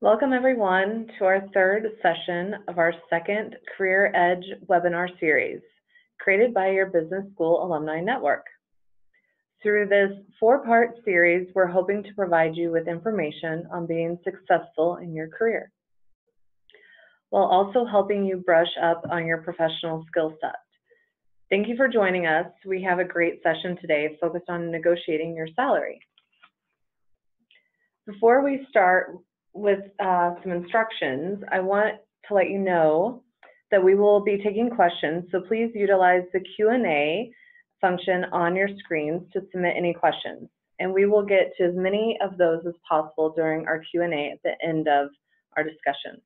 Welcome everyone to our third session of our second Career Edge webinar series, created by your Business School Alumni Network. Through this four-part series, we're hoping to provide you with information on being successful in your career, while also helping you brush up on your professional skill set. Thank you for joining us. We have a great session today focused on negotiating your salary. Before we start with some instructions, I want to let you know that we will be taking questions, so please utilize the Q&A function on your screens to submit any questions, and we will get to as many of those as possible during our Q&A at the end of our discussion.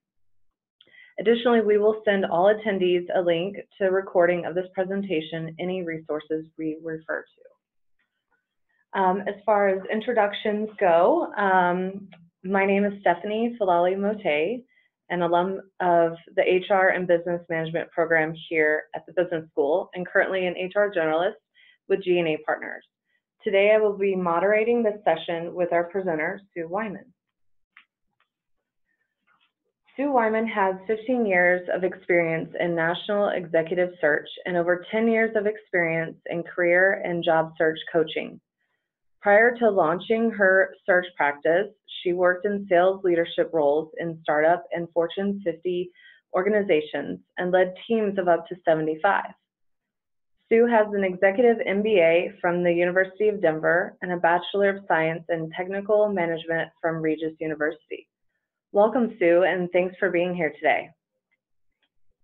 Additionally, we will send all attendees a link to a recording of this presentation, any resources we refer to. As far as introductions go, my name is Stephanie Filali-Mote, an alum of the HR and Business Management program here at the Business School, and currently an HR generalist with G&A Partners. Today I will be moderating this session with our presenter, Sue Wyman. Sue Wyman has 15 years of experience in national executive search and over 10 years of experience in career and job search coaching. Prior to launching her search practice, she worked in sales leadership roles in startup and Fortune 50 organizations and led teams of up to 75. Sue has an executive MBA from the University of Denver and a Bachelor of Science in Technical Management from Regis University. Welcome, Sue, and thanks for being here today.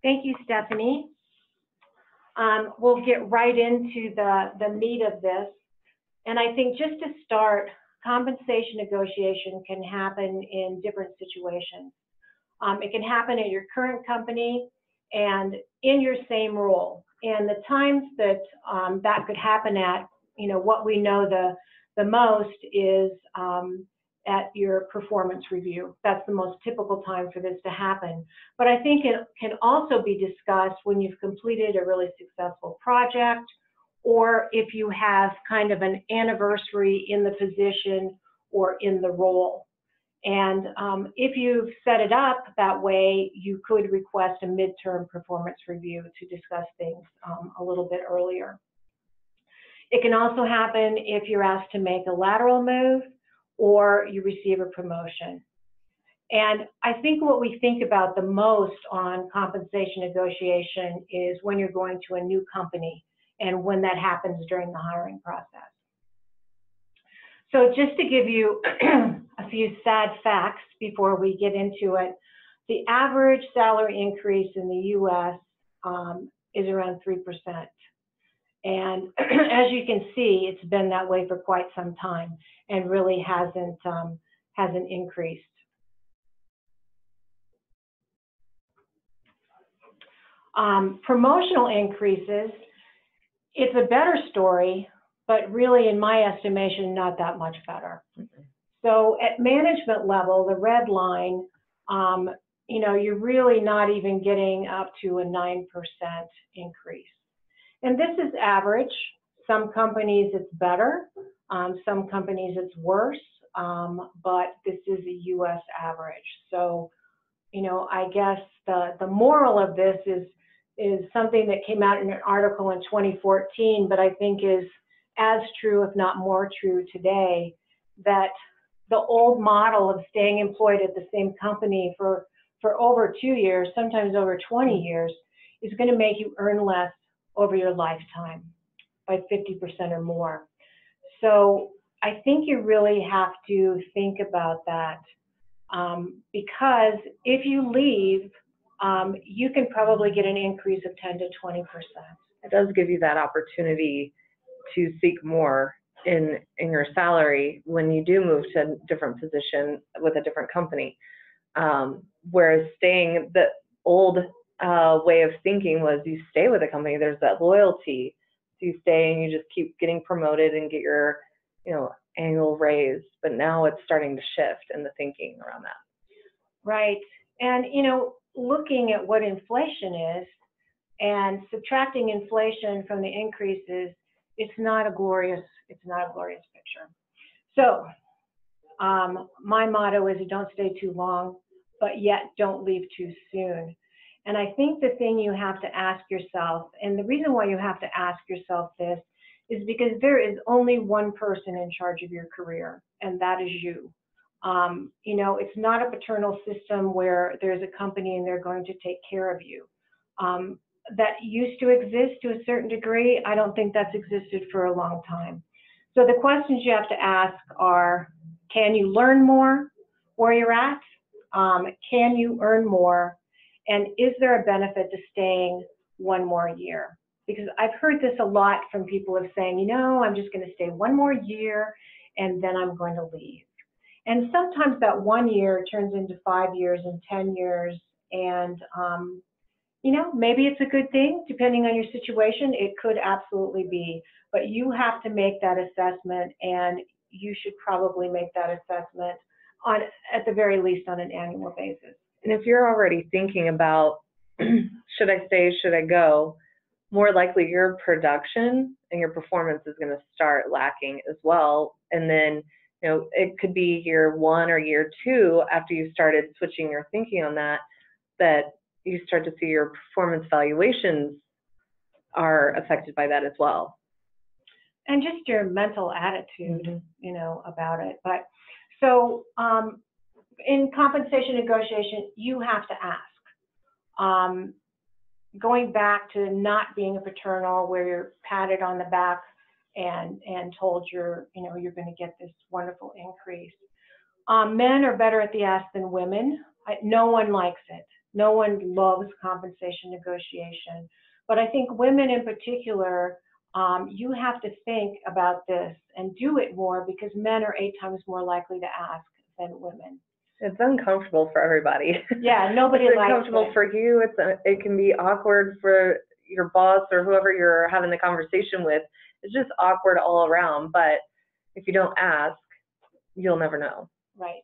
Thank you, Stephanie. We'll get right into the meat of this. And I think just to start, compensation negotiation can happen in different situations. It can happen at your current company and in your same role. And the times that that could happen at, what we know the most is at your performance review. That's the most typical time for this to happen. But I think it can also be discussed when you've completed a really successful project, or if you have kind of an anniversary in the position or in the role. And if you've set it up that way, you could request a midterm performance review to discuss things a little bit earlier. It can also happen if you're asked to make a lateral move or you receive a promotion. And I think what we think about the most on compensation negotiation is when you're going to a new company, and when that happens during the hiring process. So just to give you a few sad facts before we get into it, the average salary increase in the US is around 3%. And as you can see, it's been that way for quite some time and really hasn't increased. Promotional increases, it's a better story, but really, in my estimation, not that much better. Okay. So at management level, the red line, you're really not even getting up to a 9% increase. And this is average. Some companies it's better. Some companies it's worse, but this is a US average. So, I guess the moral of this is something that came out in an article in 2014, but I think is as true, if not more true today, that the old model of staying employed at the same company for over 2 years, sometimes over 20 years, is going to make you earn less over your lifetime by 50% or more. So I think you really have to think about that because if you leave, you can probably get an increase of 10 to 20%. It does give you that opportunity to seek more in your salary when you do move to a different position with a different company. Whereas staying, the old way of thinking was you stay with a company, there's that loyalty. So you stay and you just keep getting promoted and get your, annual raise. But now it's starting to shift in the thinking around that. Right. And, looking at what inflation is and subtracting inflation from the increases, it's not a glorious picture. So My motto is don't stay too long, but yet don't leave too soon. And I think the thing you have to ask yourself, and the reason why you have to ask yourself this, is because there is only one person in charge of your career, and that is you. You know, it's not a paternal system where there's a company and they're going to take care of you. That used to exist to a certain degree. I don't think that's existed for a long time. So the questions you have to ask are, can you learn more where you're at? Can you earn more? And is there a benefit to staying one more year? Because I've heard this a lot from people of saying, you know, I'm just going to stay one more year and then I'm going to leave. And sometimes that 1 year turns into 5 years and 10 years. And, you know, maybe it's a good thing, depending on your situation, it could absolutely be. But you have to make that assessment, and you should probably make that assessment on, at the very least, on an annual basis. And if you're already thinking about, should I stay, should I go, more likely your production and your performance is going to start lacking as well. And then, you know, it could be year one or year two after you started switching your thinking on that, that you start to see your performance valuations are affected by that as well. And just your mental attitude, mm-hmm. you know, about it. But so in compensation negotiation, you have to ask. Going back to not being a paternal where you're patted on the back and told you're, you know, you're going to get this wonderful increase. Men are better at the ask than women. No one likes it. No one loves compensation negotiation. But I think women in particular, you have to think about this and do it more, because men are 8 times more likely to ask than women. It's uncomfortable for everybody. Yeah, nobody likes it. It's uncomfortable for you. It can be awkward for your boss or whoever you're having the conversation with. It's just awkward all around. But if you don't ask, you'll never know. Right.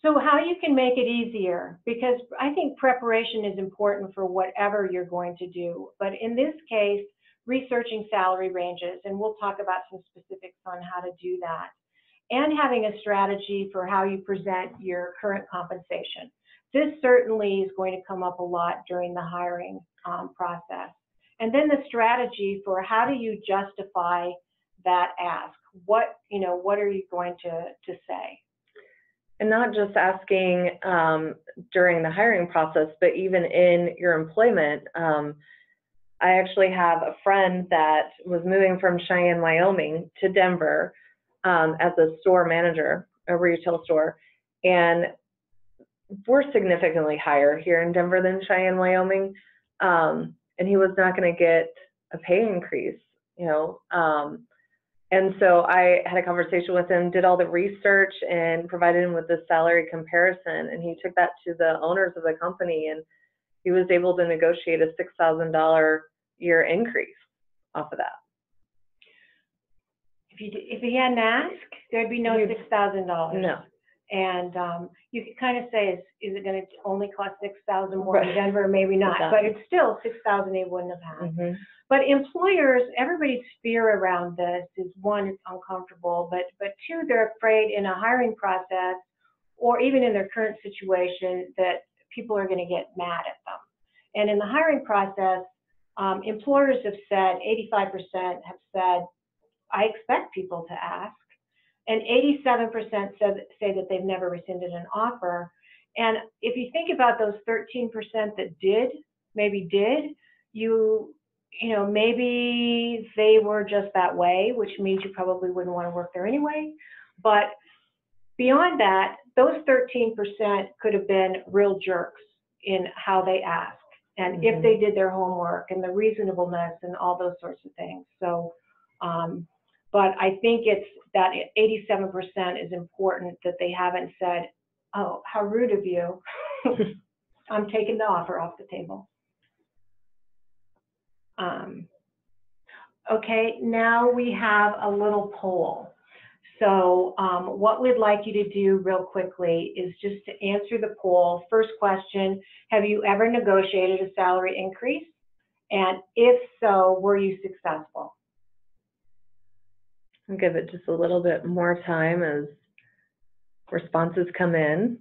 So how you can make it easier, because I think preparation is important for whatever you're going to do. But in this case, researching salary ranges, and we'll talk about some specifics on how to do that, and having a strategy for how you present your current compensation. This certainly is going to come up a lot during the hiring process. And then the strategy for how do you justify that ask? What, you know, what are you going to say? And not just asking during the hiring process, but even in your employment. I actually have a friend that was moving from Cheyenne, Wyoming to Denver as a store manager, a retail store. And we're significantly higher here in Denver than Cheyenne, Wyoming. And he was not going to get a pay increase, you know. And so I had a conversation with him, did all the research, and provided him with the salary comparison. And he took that to the owners of the company, and he was able to negotiate a $6,000 year increase off of that. If he hadn't asked, there'd be no $6,000. No. And you could kind of say, is it going to only cost $6,000 more in Denver? Maybe not, but it's still $6,000 they wouldn't have had. Mm-hmm. But employers, everybody's fear around this is, one, it's uncomfortable, but two, they're afraid in a hiring process or even in their current situation that people are going to get mad at them. And in the hiring process, employers have said, 85% have said, I expect people to ask. And 87% say that they've never rescinded an offer. And if you think about those 13% that did, you know, maybe they were just that way, which means you probably wouldn't want to work there anyway. But beyond that, those 13% could have been real jerks in how they ask and mm-hmm. if they did their homework and the reasonableness and all those sorts of things. So, but I think it's that 87% is important, that they haven't said, oh, how rude of you. I'm taking the offer off the table. Okay, now we have a little poll. So what we'd like you to do real quickly is just to answer the poll. First question, have you ever negotiated a salary increase? And if so, were you successful? I'll give it just a little bit more time as Responses come in.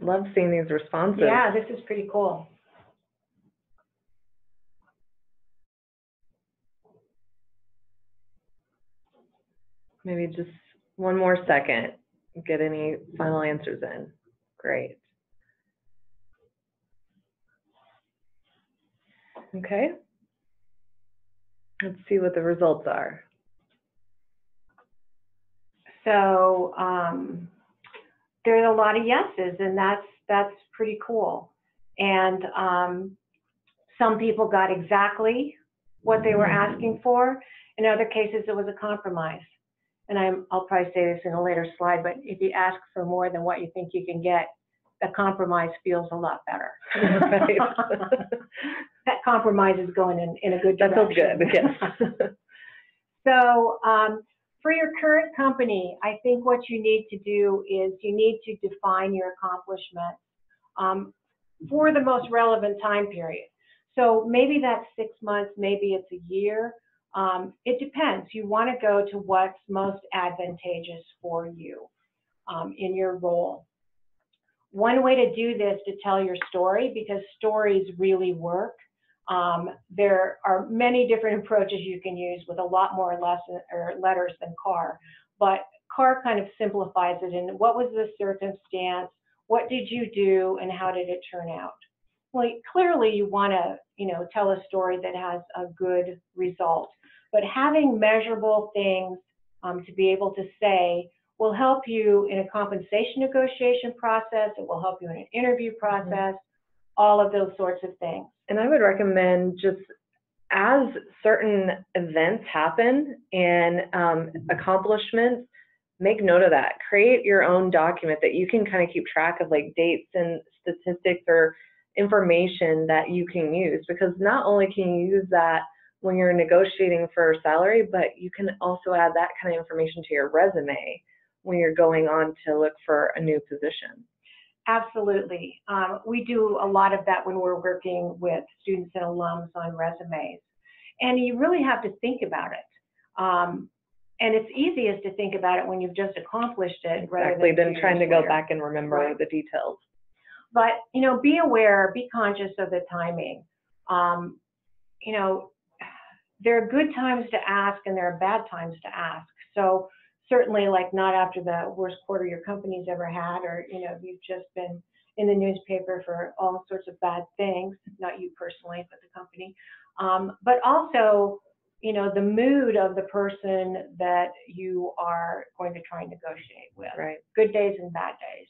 Love seeing these responses. Yeah, this is pretty cool. Maybe just one more second, get any final answers in. Great. Okay. Let's see what the results are. So there's a lot of yeses, and that's pretty cool. And some people got exactly what they were asking for. In other cases, it was a compromise. And I'll probably say this in a later slide, but if you ask for more than what you think you can get, the compromise feels a lot better. Right. That compromise is going in a good direction. That feels good, yes. So for your current company, I think what you need to do is you need to define your accomplishment for the most relevant time period. So maybe that's 6 months, maybe it's a year. It depends. You want to go to what's most advantageous for you in your role. One way to do this to tell your story, because stories really work. There are many different approaches you can use with a lot more letters than CAR, but CAR kind of simplifies it in what was the circumstance, what did you do, and how did it turn out? Well, clearly you want to, you know, tell a story that has a good result, but having measurable things to be able to say will help you in a compensation negotiation process. It will help you in an interview process, all of those sorts of things. And I would recommend, just as certain events happen and accomplishments, make note of that. Create your own document that you can kind of keep track of, like dates and statistics or information that you can use, because not only can you use that when you're negotiating for salary, but you can also add that kind of information to your resume when you're going on to look for a new position. Absolutely. We do a lot of that when we're working with students and alums on resumes. And you really have to think about it. And it's easiest to think about it when you've just accomplished it. Exactly, rather than trying to go back and remember the details. But, you know, be aware, be conscious of the timing. You know, there are good times to ask and there are bad times to ask. So certainly, like, not after the worst quarter your company's ever had, or, you know, you've just been in the newspaper for all sorts of bad things, not you personally, but the company. But also, you know, the mood of the person that you are going to try and negotiate with, right? Good days and bad days.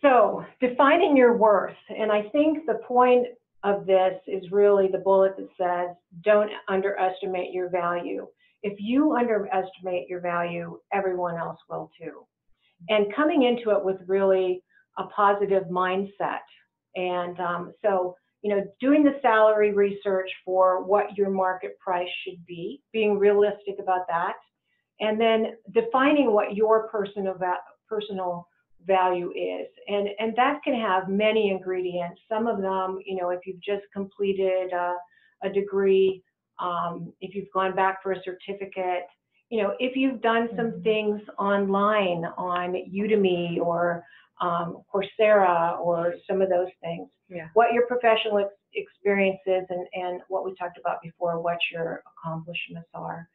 So defining your worth, and I think the point of this is really the bullet that says, don't underestimate your value. If you underestimate your value, everyone else will too. And coming into it with really a positive mindset. And so, you know, doing the salary research for what your market price should be, being realistic about that, and then defining what your personal value is. And that can have many ingredients. Some of them, you know, if you've just completed a degree, if you've gone back for a certificate, you know, if you've done some things online on Udemy or Coursera or some of those things, what your professional experience is, and what we talked about before, what your accomplishments are.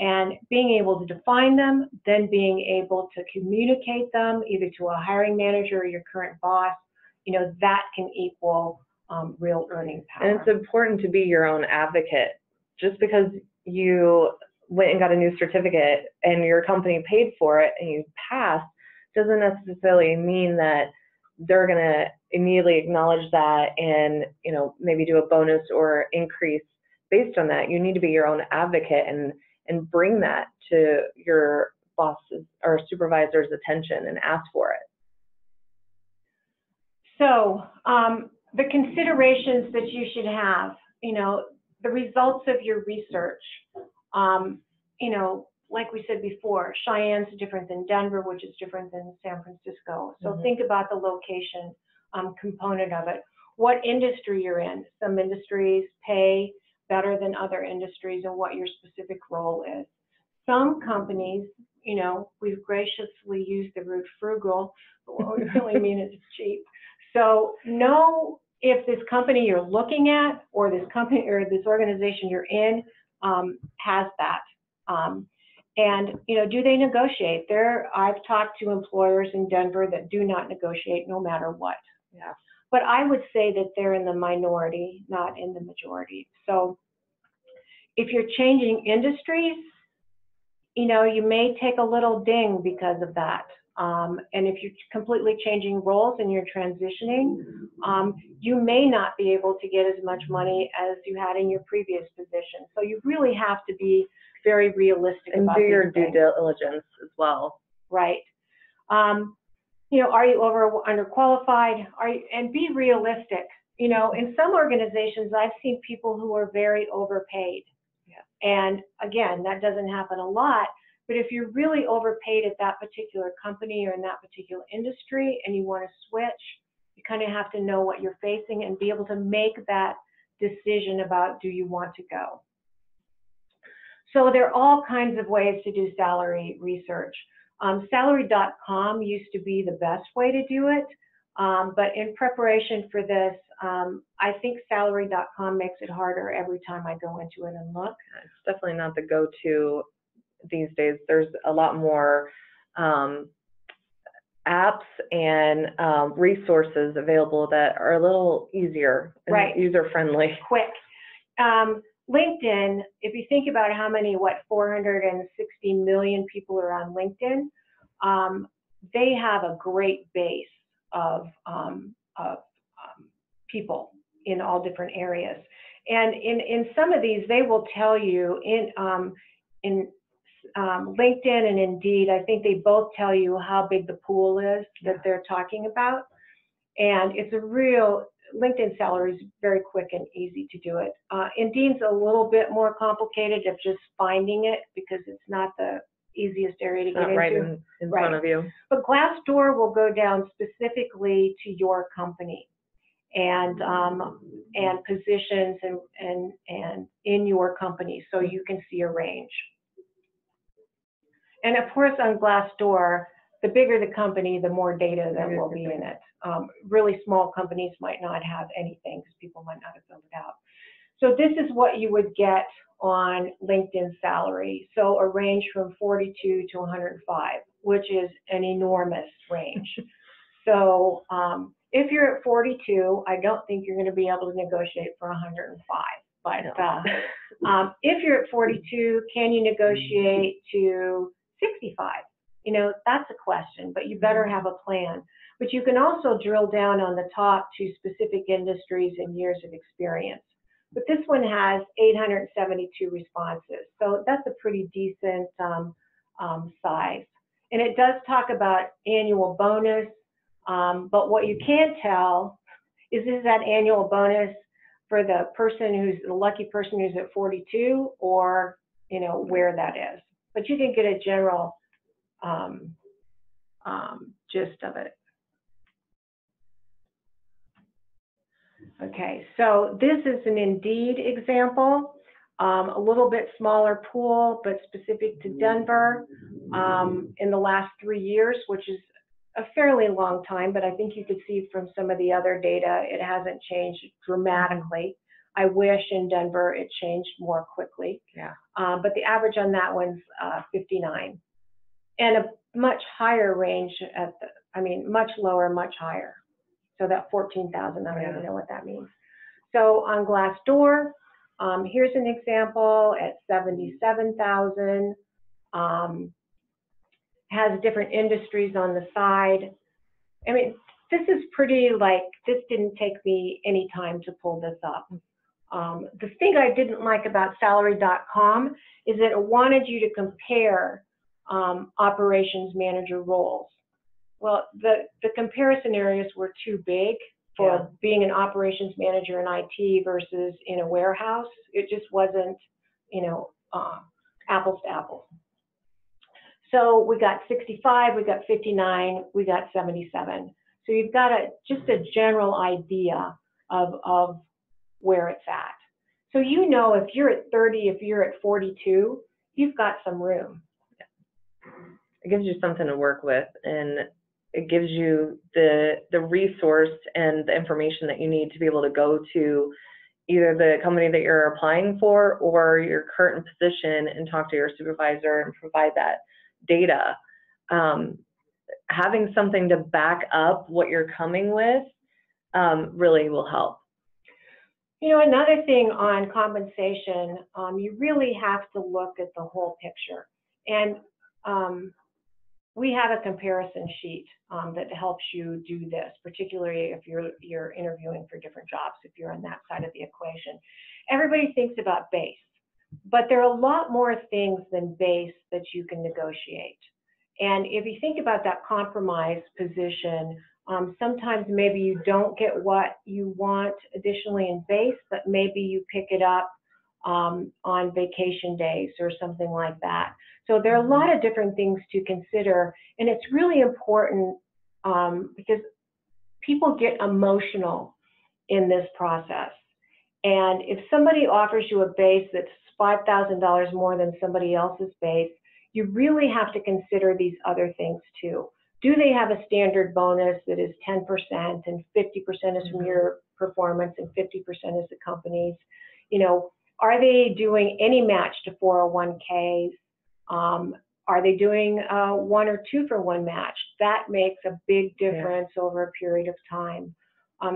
And being able to define them, then being able to communicate them either to a hiring manager or your current boss, you know, that can equal real earning power. And it's important to be your own advocate. Just because you went and got a new certificate and your company paid for it and you passed doesn't necessarily mean that they're going to immediately acknowledge that and, you know, maybe do a bonus or increase based on that. You need to be your own advocate and bring that to your boss's or supervisor's attention and ask for it. So the considerations that you should have, you know, the results of your research, you know, like we said before, Cheyenne's different than Denver, which is different than San Francisco. So think about the location component of it. What industry you're in. Some industries pay better than other industries and what your specific role is. Some companies, you know, we've graciously used the word frugal, but what we really mean is cheap. So know if this company you're looking at or this company or this organization you're in has that. And, you know, do they negotiate? I've talked to employers in Denver that do not negotiate no matter what. Yeah. But I would say that they're in the minority, not in the majority. So if you're changing industries, you know, you may take a little ding because of that. And if you're completely changing roles and you're transitioning, you may not be able to get as much money as you had in your previous position. So you really have to be very realistic and about do your due diligence as well. Right. You know, are you over or underqualified? And be realistic. You know, in some organizations, I've seen people who are very overpaid. Yeah. And again, that doesn't happen a lot. But if you're really overpaid at that particular company or in that particular industry and you want to switch, you kind of have to know what you're facing and be able to make that decision about, do you want to go? So there are all kinds of ways to do salary research. Salary.com used to be the best way to do it, but in preparation for this, I think salary.com makes it harder every time I go into it and look. It's definitely not the go-to these days. There's a lot more apps and resources available that are a little easier, right, and user-friendly. Quick. LinkedIn, if you think about how many, 460 million people are on LinkedIn, they have a great base of people in all different areas. And in some of these, they will tell you in LinkedIn and Indeed, I think they both tell you how big the pool is that they're talking about. And it's a real, LinkedIn salary is very quick and easy to do it. Indeed's a little bit more complicated of just finding it because it's not the easiest area to get right into. In front of you. But Glassdoor will go down specifically to your company and positions and in your company, so you can see a range. And of course, on Glassdoor, the bigger the company, the more data that will be in it. Really small companies might not have anything because people might not have filled it out. So this is what you would get on LinkedIn salary. So a range from 42 to 105, which is an enormous range. So if you're at 42, I don't think you're going to be able to negotiate for 105. But if you're at 42, can you negotiate to 65? You know, that's a question, but you better have a plan. But you can also drill down on the top to specific industries and years of experience. But this one has 872 responses. So that's a pretty decent size. And it does talk about annual bonus. But what you can tell is that annual bonus for the person who's the lucky person who's at 42, or, you know, where that is. But you can get a general gist of it. Okay, so this is an Indeed example, a little bit smaller pool, but specific to Denver in the last 3 years, which is a fairly long time, but I think you could see from some of the other data, it hasn't changed dramatically. I wish in Denver it changed more quickly. Yeah. But the average on that one's 59. And a much higher range at the, I mean, much lower, much higher. So that 14,000, I don't even know what that means. So on Glassdoor, here's an example at 77,000. Has different industries on the side. I mean, this is pretty, like, this didn't take me any time to pull this up. The thing I didn't like about salary.com is that it wanted you to compare operations manager roles. Well, the comparison areas were too big for being an operations manager in IT versus in a warehouse. It just wasn't, you know, apples to apples. So we got 65, we got 59, we got 77. So you've got just a general idea of where it's at. So you know if you're at 30, if you're at 42, you've got some room. It gives you something to work with, and it gives you the resource and the information that you need to be able to go to either the company that you're applying for or your current position and talk to your supervisor and provide that data. Having something to back up what you're coming with really will help. You know, another thing on compensation, you really have to look at the whole picture. And we have a comparison sheet that helps you do this, particularly if you're interviewing for different jobs, if you're on that side of the equation. Everybody thinks about base, but there are a lot more things than base that you can negotiate. And if you think about that compromise position, sometimes maybe you don't get what you want additionally in base, but maybe you pick it up on vacation days or something like that. So there are a lot of different things to consider, and it's really important because people get emotional in this process. And if somebody offers you a base that's $5,000 more than somebody else's base, you really have to consider these other things too. Do they have a standard bonus that is 10% and 50% is from your performance and 50% is the company's? You know, are they doing any match to 401ks? Are they doing one or two for one match? That makes a big difference over a period of time.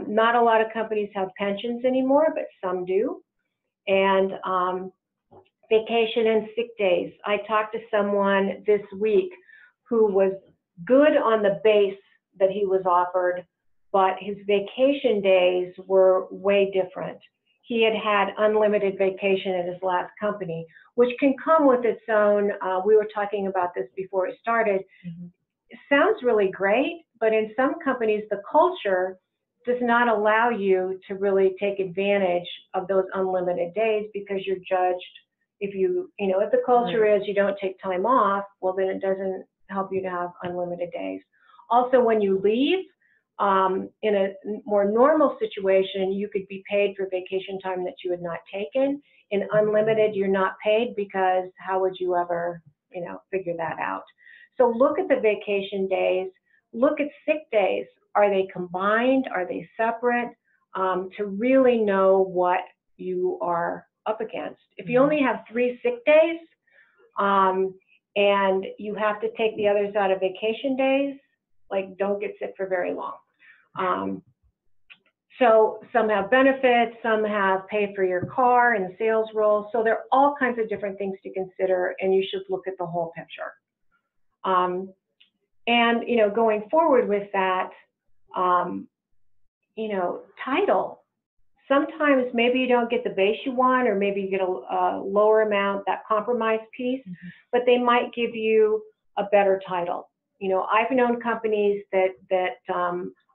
Not a lot of companies have pensions anymore, but some do. And vacation and sick days. I talked to someone this week who was good on the base that he was offered, but his vacation days were way different. He had had unlimited vacation at his last company, which can come with its own, we were talking about this before it started. It sounds really great, but in some companies, the culture does not allow you to really take advantage of those unlimited days because you're judged. If you know, if the culture is you don't take time off, well, then it doesn't help you to have unlimited days. Also, when you leave, in a more normal situation, you could be paid for vacation time that you had not taken. In unlimited, you're not paid because how would you ever, you know, figure that out? So look at the vacation days, look at sick days. Are they combined? Are they separate? To really know what you are up against. If you only have 3 sick days, and you have to take the others out of vacation days, like don't get sick for very long. So some have benefits, some have pay for your car and sales roles. So there are all kinds of different things to consider, and you should look at the whole picture. And, you know, going forward with that, you know, title. Sometimes maybe you don't get the base you want, or maybe you get a lower amount, that compromise piece, but they might give you a better title. You know, I've known companies that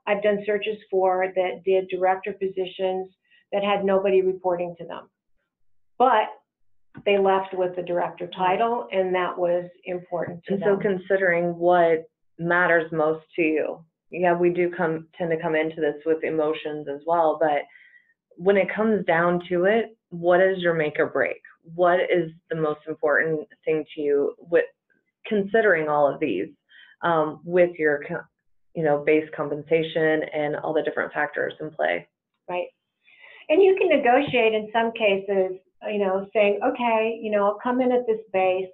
I've done searches for that did director positions that had nobody reporting to them, but they left with the director title, and that was important to them. So considering what matters most to you. Yeah, we do tend to come into this with emotions as well, but when it comes down to it, what is your make or break? What is the most important thing to you with considering all of these with your, you know, base compensation and all the different factors in play? Right. And you can negotiate in some cases, you know, saying, okay, you know, I'll come in at this base,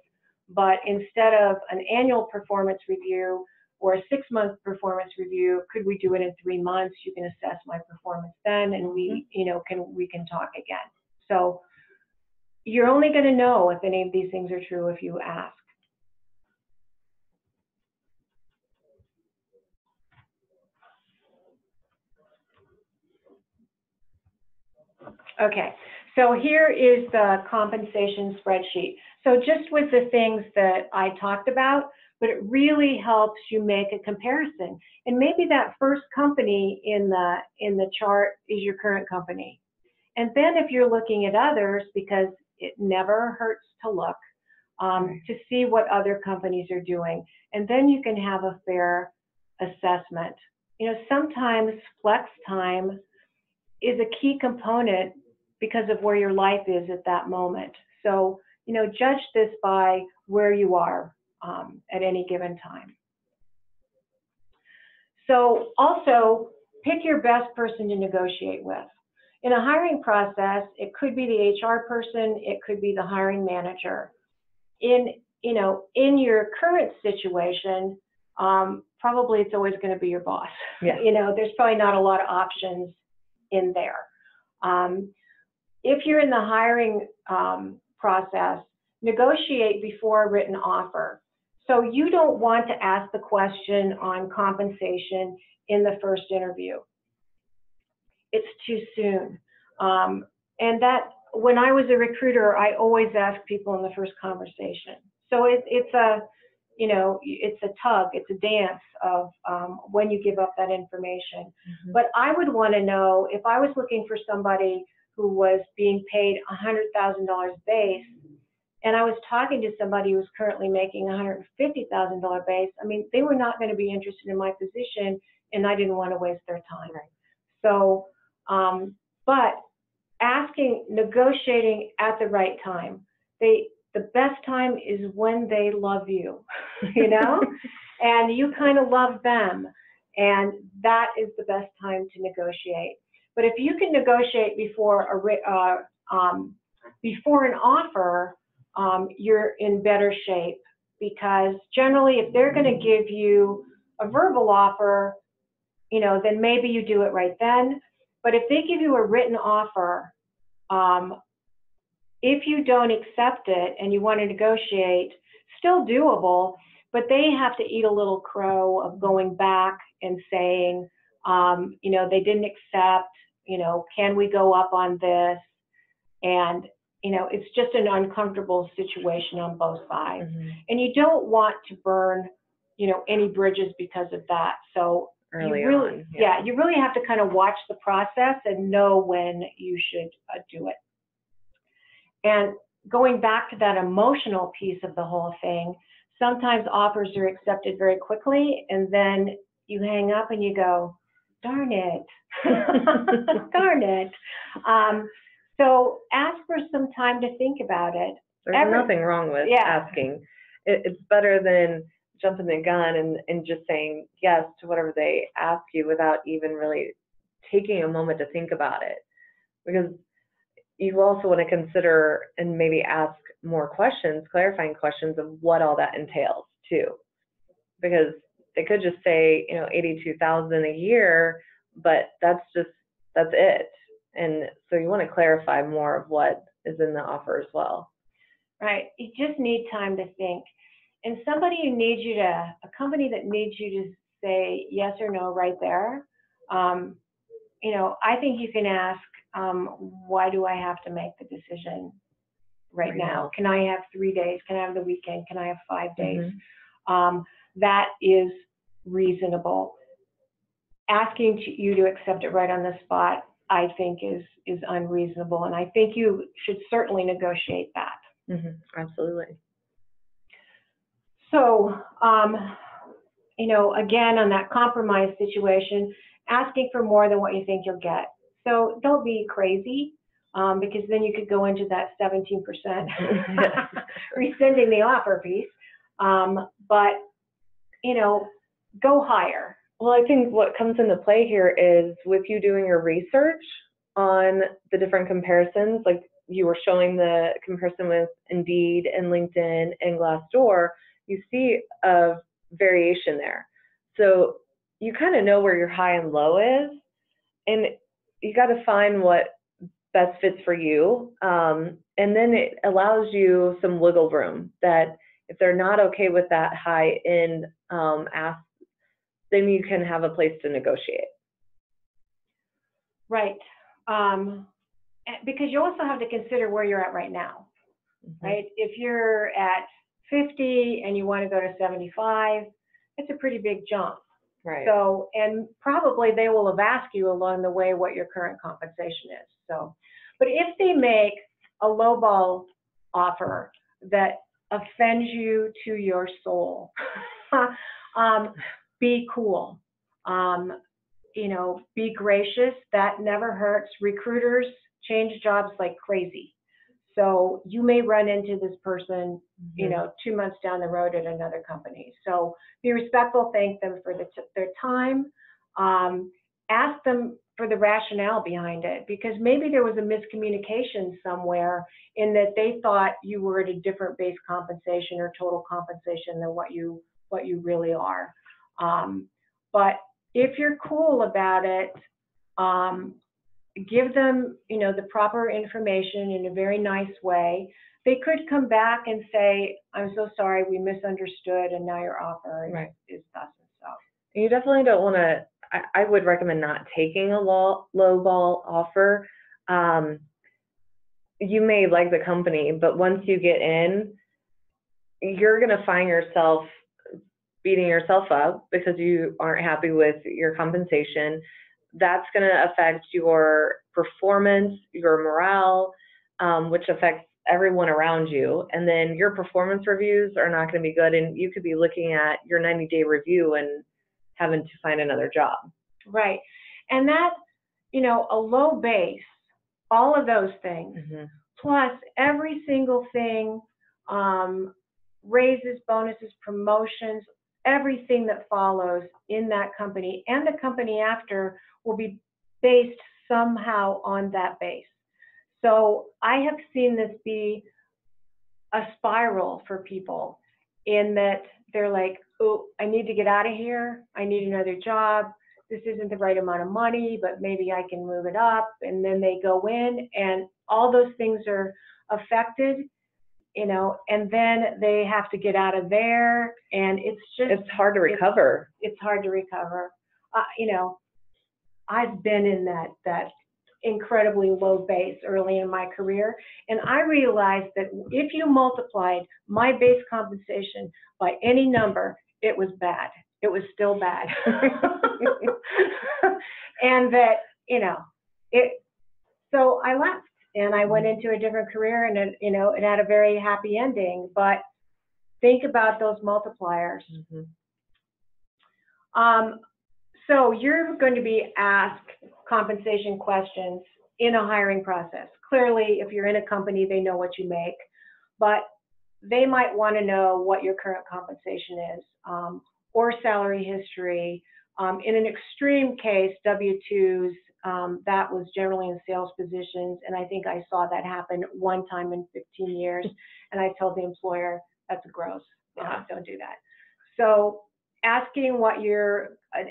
but instead of an annual performance review or a 6-month performance review, could we do it in 3 months? You can assess my performance then, and we, you know, we can talk again. So you're only going to know if any of these things are true if you ask. Okay, so here is the compensation spreadsheet. So just with the things that I talked about, but it really helps you make a comparison. And maybe that first company in the chart is your current company. And then if you're looking at others, because it never hurts to look, to see what other companies are doing. And then you can have a fair assessment. You know, sometimes flex time is a key component because of where your life is at that moment. So, you know, judge this by where you are at any given time. So also pick your best person to negotiate with. In a hiring process, it could be the HR person, it could be the hiring manager. In your current situation, probably it's always going to be your boss. Yeah. You know, there's probably not a lot of options in there. If you're in the hiring process, negotiate before a written offer. So you don't want to ask the question on compensation in the first interview. It's too soon. And that, when I was a recruiter, I always asked people in the first conversation. So it's a tug, it's a dance of when you give up that information. Mm-hmm. But I would want to know, if I was looking for somebody who was being paid $100,000 base, and I was talking to somebody who was currently making $150,000 base, I mean, they were not going to be interested in my position, and I didn't want to waste their time. Right. So, but negotiating at the right time. The best time is when they love you, you know, and you kind of love them, and that is the best time to negotiate. But if you can negotiate before an offer, you're in better shape, because generally, if they're going to give you a verbal offer, you know, then maybe you do it right then. But if they give you a written offer, if you don't accept it and you want to negotiate, still doable, but they have to eat a little crow of going back and saying, you know, they didn't accept, you know, can we go up on this? And, you know, it's just an uncomfortable situation on both sides. Mm-hmm. And you don't want to burn, you know, any bridges because of that. So early on. Yeah. You really have to kind of watch the process and know when you should do it. And going back to that emotional piece of the whole thing, sometimes offers are accepted very quickly, and then you hang up and you go, darn it, darn it. So ask for some time to think about it. There's nothing wrong with asking. It's better than jumping the gun and just saying yes to whatever they ask you without even really taking a moment to think about it. Because you also want to consider and maybe ask more questions, clarifying questions of what all that entails too. Because they could just say, you know, $82,000 a year, but that's it. And so you want to clarify more of what is in the offer as well. Right. You just need time to think. And a company that needs you to say yes or no right there, you know, I think you can ask, why do I have to make the decision right now? Can I have 3 days? Can I have the weekend? Can I have 5 days? Mm-hmm. That is reasonable. Asking you to accept it right on the spot, I think is unreasonable. And I think you should certainly negotiate that. Mm-hmm. Absolutely. So, you know, again, on that compromise situation, asking for more than what you think you'll get. So don't be crazy, because then you could go into that 17% rescinding the offer piece. But, you know, go higher. Well, I think what comes into play here is with you doing your research on the different comparisons, like you were showing the comparison with Indeed and LinkedIn and Glassdoor, you see a variation there. So you kind of know where your high and low is, and you got to find what best fits for you. And then it allows you some wiggle room that if they're not okay with that high end ask, then you can have a place to negotiate. Right. Because you also have to consider where you're at right now, mm-hmm. right? If you're at 50 and you want to go to 75, it's a pretty big jump. Right. So, and probably they will have asked you along the way what your current compensation is. So, but if they make a lowball offer that offends you to your soul, be cool. You know, be gracious. That never hurts. Recruiters change jobs like crazy. So you may run into this person, mm-hmm. 2 months down the road at another company. So be respectful, thank them for their time. Ask them for the rationale behind it, because maybe there was a miscommunication somewhere in that they thought you were at a different base compensation or total compensation than what you really are. But if you're cool about it, give them, the proper information in a very nice way. They could come back and say, I'm so sorry, we misunderstood, and now your offer is thus and so. You definitely don't want to, I would recommend not taking a low ball offer. You may like the company, but once you get in, you're going to find yourself beating yourself up because you aren't happy with your compensation. That's going to affect your performance, your morale, which affects everyone around you. And then your performance reviews are not going to be good. And you could be looking at your 90-day review and having to find another job. Right. And that, a low base, all of those things, mm-hmm. plus every single thing, raises, bonuses, promotions, everything that follows in that company and the company after will be based somehow on that base. So I have seen this be a spiral for people in that they're like, oh, I need to get out of here. I need another job. This isn't the right amount of money, but maybe I can move it up. And then they go in and all those things are affected, and then they have to get out of there. And it's hard to recover. It's hard to recover. I've been in that incredibly low base early in my career. And I realized that if you multiplied my base compensation by any number, it was bad. It was still bad. And that, so I left and I went into a different career and, it had a very happy ending, but think about those multipliers. Mm-hmm. So you're going to be asked compensation questions in a hiring process. Clearly, if you're in a company, they know what you make, but they might want to know what your current compensation is, or salary history. In an extreme case, W-2s, that was generally in sales positions. And I think I saw that happen one time in 15 years. And I told the employer, that's gross. Yeah. Don't do that. So asking what your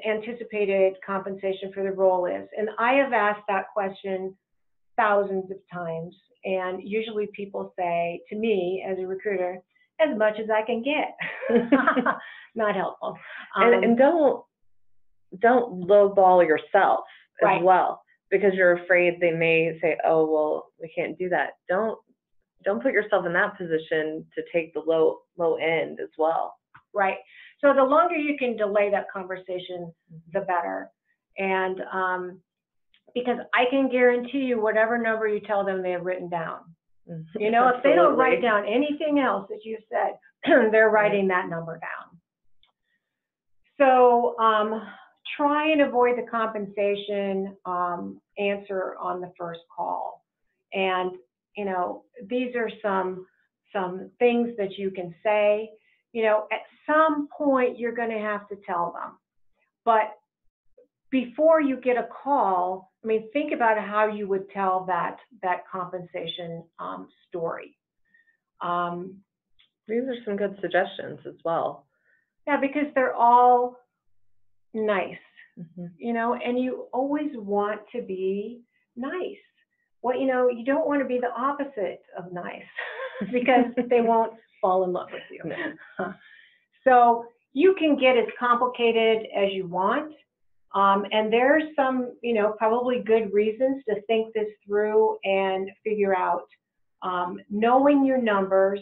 anticipated compensation for the role is. And I have asked that question thousands of times. And usually people say to me as a recruiter, as much as I can get. Not helpful. And don't lowball yourself as right. well, because you're afraid they may say, oh, well, we can't do that. Don't put yourself in that position to take the low end as well. Right. So the longer you can delay that conversation, the better. And because I can guarantee you whatever number you tell them, they have written down. If they don't write down anything else that you said, they're writing that number down. So try and avoid the compensation answer on the first call. And, these are some things that you can say. At some point you're going to have to tell them, but before you get a call, think about how you would tell that compensation story. These are some good suggestions as well. Yeah, because they're all nice, mm-hmm. And you always want to be nice. Well, you don't want to be the opposite of nice because they won't fall in love with you. No. So you can get as complicated as you want. And there's some, probably good reasons to think this through and figure out, knowing your numbers,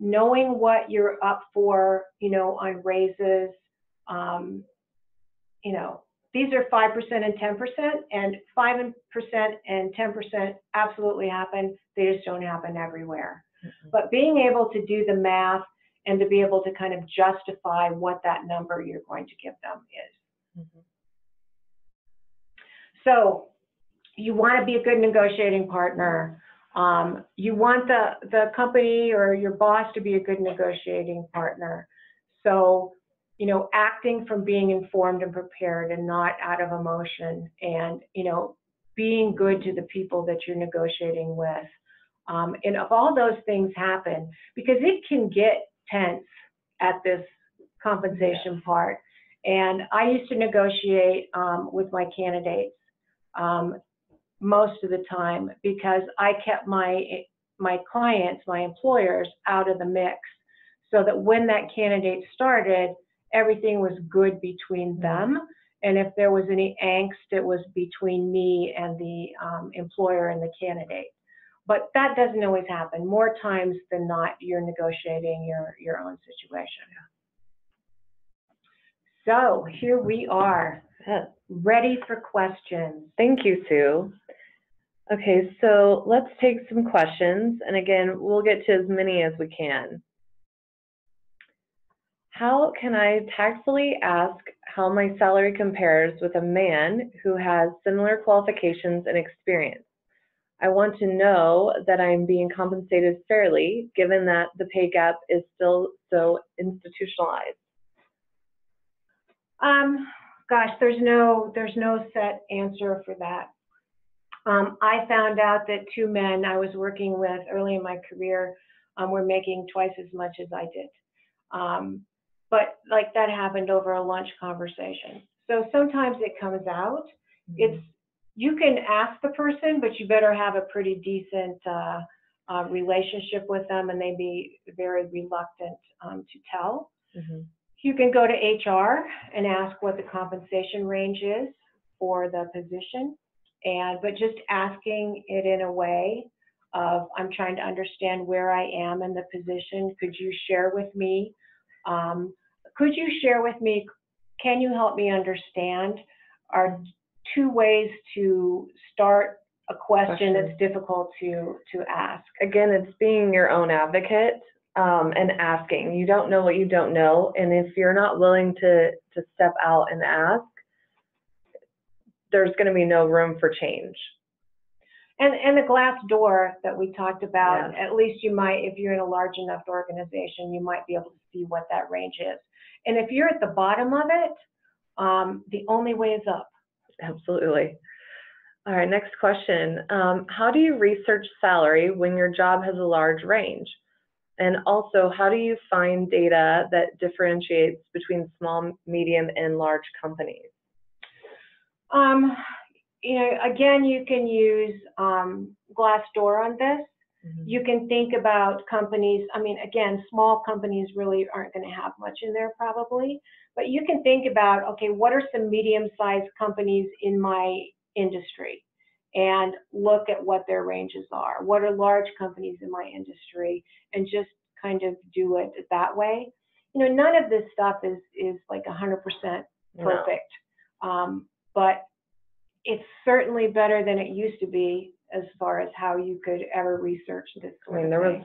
knowing what you're up for, on raises, these are 5% and 10%, and 5% and 10% absolutely happen. They just don't happen everywhere. Mm-hmm. But being able to do the math and to be able to kind of justify what that number you're going to give them is. Mm-hmm. So You want to be a good negotiating partner. You want the company or your boss to be a good negotiating partner. So, you know, acting from being informed and prepared and not out of emotion, and, you know, being good to the people that you're negotiating with. And if all those things happen, because it can get tense at this compensation part. And I used to negotiate with my candidates most of the time, because I kept my clients, my employers, out of the mix, so that when that candidate started, everything was good between them. And if there was any angst, it was between me and the employer and the candidate. But that doesn't always happen. More times than not, you're negotiating your own situation. So here we are, ready for questions. Thank you, Sue. Okay, so let's take some questions. And again, we'll get to as many as we can. How can I tactfully ask how my salary compares with a man who has similar qualifications and experience? I want to know that I'm being compensated fairly, given that the pay gap is still so institutionalized. Gosh, there's no set answer for that. I found out that two men I was working with early in my career were making twice as much as I did. But like that happened over a lunch conversation. So sometimes it comes out. It's, you can ask the person, but you better have a pretty decent relationship with them, and they'd be very reluctant to tell. You can go to HR and ask what the compensation range is for the position, but just asking it in a way of, I'm trying to understand where I am in the position. Could you share with me? Can you help me understand? Are two ways to start a question that's difficult to ask. Again, it's being your own advocate and asking. You don't know what you don't know, and if you're not willing to step out and ask, there's going to be no room for change. And the glass door that we talked about, at least you might, if you're in a large enough organization, you might be able to see what that range is. And if you're at the bottom of it, the only way is up. Absolutely. All right, next question. How do you research salary when your job has a large range? And also, how do you find data that differentiates between small, medium, and large companies? You know, again, you can use Glassdoor on this. You can think about companies. I mean, again, small companies really aren't going to have much in there probably, but you can think about, okay, what are some medium-sized companies in my industry, and look at what their ranges are. What are large companies in my industry, and just kind of do it that way. You know, none of this stuff is like 100% perfect, but it's certainly better than it used to be as far as how you could ever research this. I mean, there was,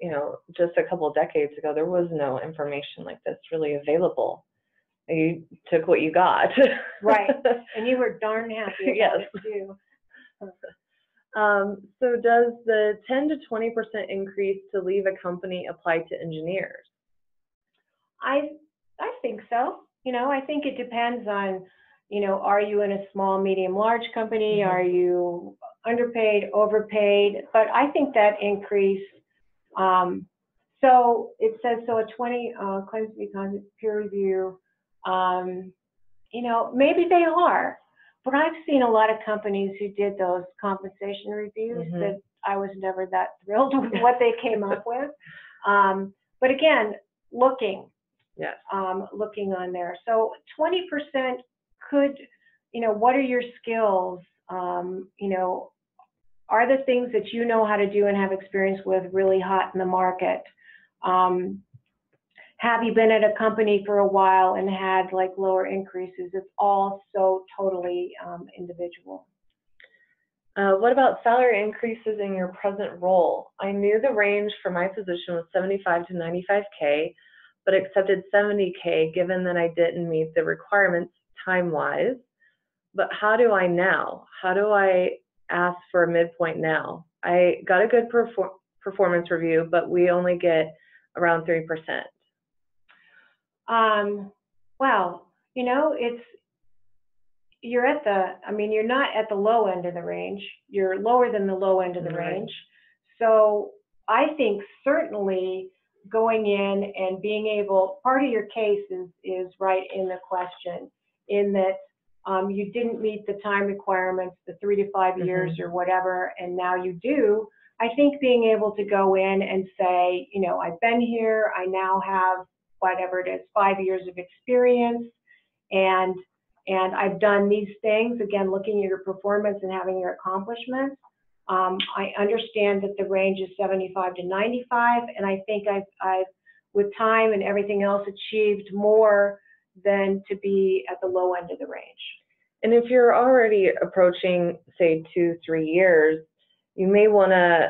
you know, just a couple of decades ago, there was no information like this really available. You took what you got. Right. And you were darn happy about it too. So does the 10 to 20% increase to leave a company apply to engineers? I think so. You know, I think it depends on, you know, are you in a small, medium, large company? Are you underpaid, overpaid? But I think that increase, so it says, so a 20 claims to be peer review, you know, maybe they are, but I've seen a lot of companies who did those compensation reviews that I was never that thrilled with what they came up with. But again, looking, looking on there. So 20% could, you know, what are your skills? You know, are the things that you know how to do and have experience with really hot in the market? Have you been at a company for a while and had like lower increases? It's all so totally individual. What about salary increases in your present role? I knew the range for my position was 75 to 95K, but accepted 70K given that I didn't meet the requirements time-wise. But how do I now? How do I ask for a midpoint now. I got a good performance review, but we only get around 3%. Wow. You know, you're at the, I mean, you're not at the low end of the range. You're lower than the low end of the range. So I think certainly going in and being able, part of your case is right in the question, in that you didn't meet the time requirements, the 3 to 5 years or whatever, and now you do. I think being able to go in and say, you know, I've been here, I now have whatever it is, 5 years of experience, and I've done these things, again, looking at your performance and having your accomplishments. I understand that the range is 75 to 95, and I think I've, with time and everything else, achieved more than to be at the low end of the range. And if you're already approaching, say, 2-3 years, you may want to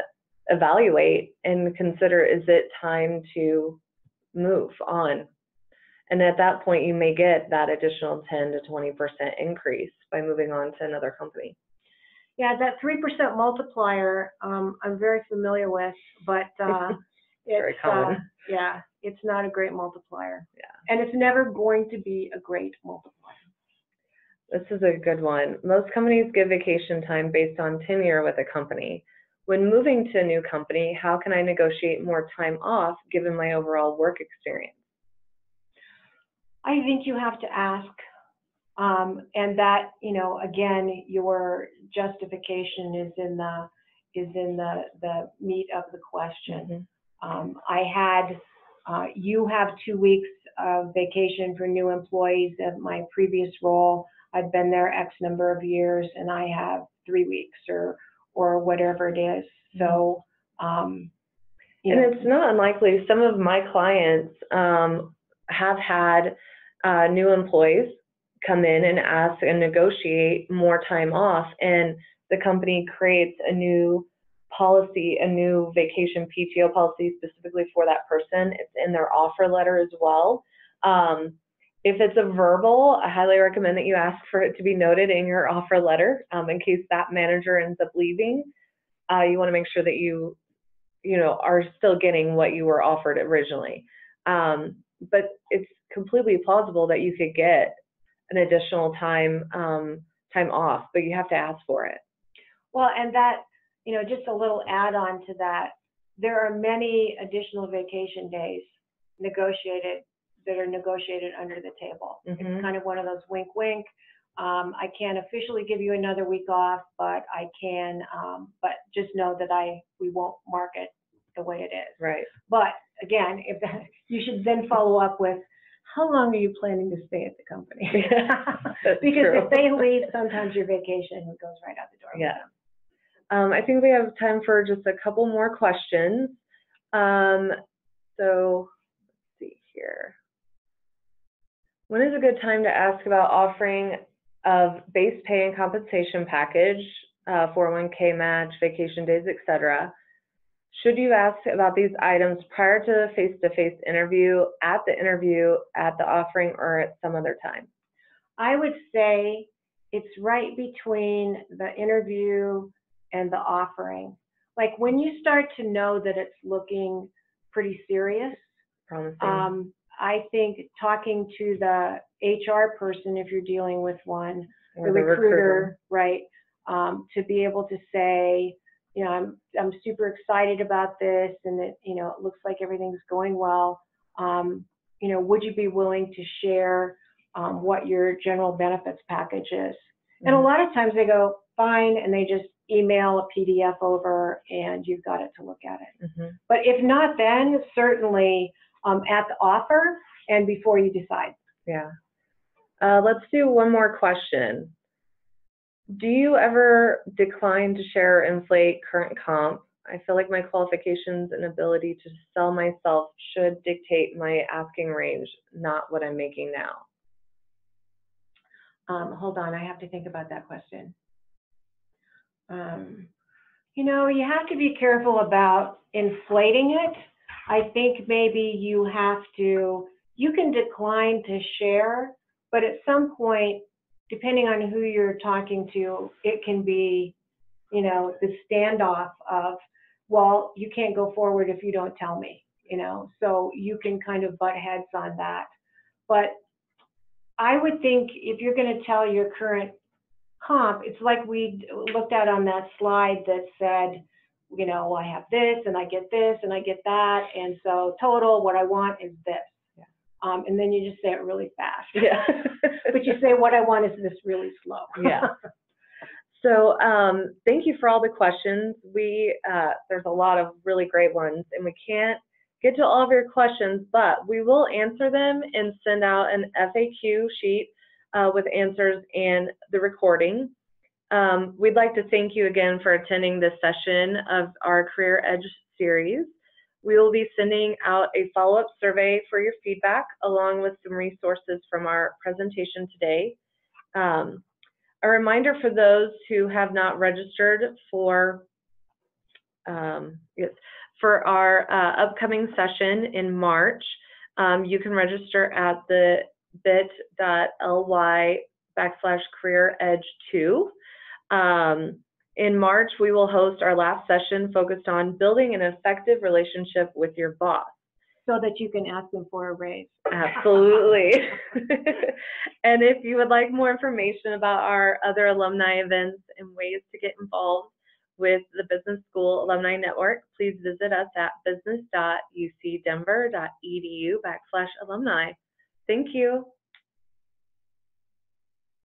evaluate and consider, is it time to move on? And at that point, you may get that additional 10 to 20% increase by moving on to another company. Yeah, that 3% multiplier, I'm very familiar with, but it's common. Yeah, it's not a great multiplier. Yeah. And it's never going to be a great multiplier. This is a good one. Most companies give vacation time based on tenure with a company. When moving to a new company, how can I negotiate more time off given my overall work experience? I think you have to ask, and that, you know, again, your justification is in the meat of the question. I had, you have 2 weeks of vacation for new employees at my previous role. I've been there X number of years, and I have 3 weeks or whatever it is. So, you know, it's not unlikely. Some of my clients have had new employees come in and ask and negotiate more time off, and the company creates a new policy, a new vacation PTO policy specifically for that person. It's in their offer letter as well. If it's a verbal, I highly recommend that you ask for it to be noted in your offer letter in case that manager ends up leaving. You want to make sure that you are still getting what you were offered originally. But it's completely plausible that you could get an additional time off, but you have to ask for it. Well, and that, you know, just a little add on to that, there are many additional vacation days that are negotiated under the table. It's kind of one of those wink, wink. I can't officially give you another week off, but I can. But just know that we won't mark it the way it is. Right. But again, you should then follow up with, how long are you planning to stay at the company? Because true. If they leave, sometimes your vacation goes right out the door. Yeah. I think we have time for just a couple more questions. So let's see here. When is a good time to ask about offering of base pay and compensation package, 401k match, vacation days, etc.? Should you ask about these items prior to the face-to-face interview, at the interview, at the offering, or at some other time? I would say it's right between the interview and the offering. Like when you start to know that it's looking pretty serious, promising. I think talking to the HR person, if you're dealing with one, or the recruiter, right, to be able to say, you know, I'm super excited about this, and that, you know, it looks like everything's going well. You know, would you be willing to share what your general benefits package is? And a lot of times they go, fine, and they just email a PDF over, and you've got it to look at it. But if not, then certainly at the offer and before you decide. Yeah. Let's do one more question. Do you ever decline to share or inflate current comp? I feel like my qualifications and ability to sell myself should dictate my asking range, not what I'm making now. Hold on, I have to think about that question. You know, you have to be careful about inflating it. I think maybe you can decline to share, but at some point, depending on who you're talking to, it can be you know, the standoff of, well, you can't go forward if you don't tell me, you know, so you can kind of butt heads on that. But I would think if you're going to tell your current comp, it's like we looked at on that slide that said, you know, I have this and I get that. And so total, what I want is this. Yeah. And then you just say it really fast. Yeah. But you say what I want is this really slow. Yeah. So thank you for all the questions. We there's a lot of really great ones, and we can't get to all of your questions, but we will answer them and send out an FAQ sheet with answers and the recording. We'd like to thank you again for attending this session of our Career Edge series. We will be sending out a follow-up survey for your feedback, along with some resources from our presentation today. A reminder for those who have not registered for our upcoming session in March, you can register at the bit.ly/CareerEdge2. In March, we will host our last session focused on building an effective relationship with your boss, so that you can ask them for a raise. Absolutely. And if you would like more information about our other alumni events and ways to get involved with the Business School Alumni Network, please visit us at business.ucdenver.edu/alumni. Thank you.